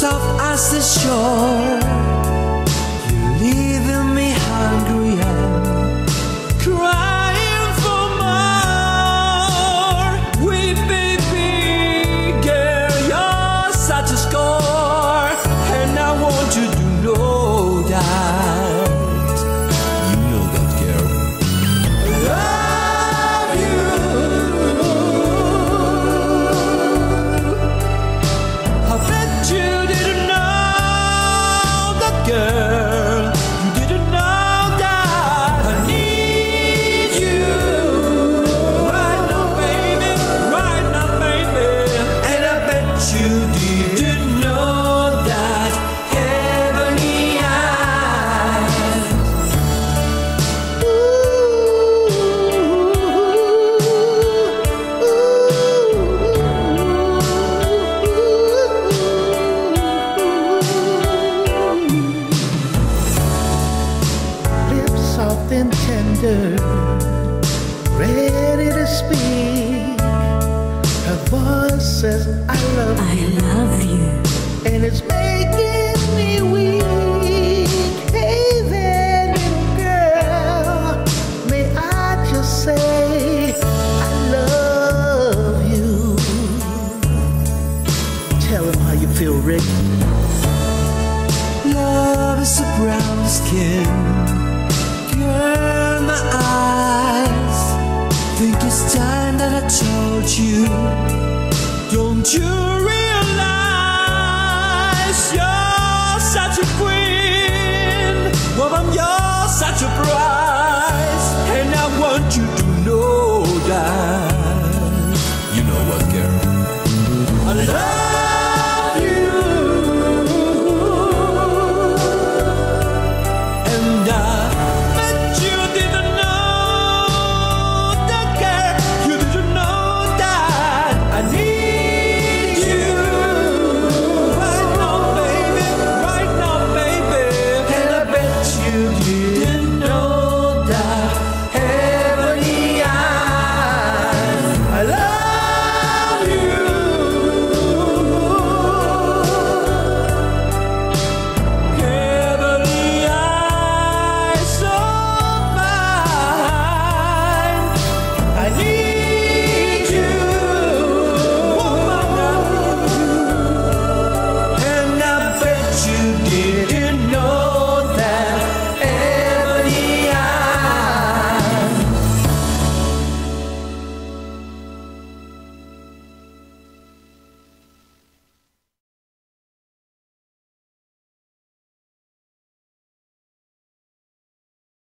soft as the shore. You're leaving me hungry and crying for more. Wee baby girl, you're such a score, and I want you to know that. You know that, girl. I love you. I bet you. Girl, you didn't know that I need you right now, baby, and I bet you didn't know that heavenly eyes. And tender, ready to speak, her voice says I love you, I love you, and it's making me weak. Hey there little girl, may I just say I love you. Tell him how you feel, Rick. Love is a brown skin, girl, my eyes. Think it's time that I told you. Don't you realize you're such a queen? Woman, you're such a bride.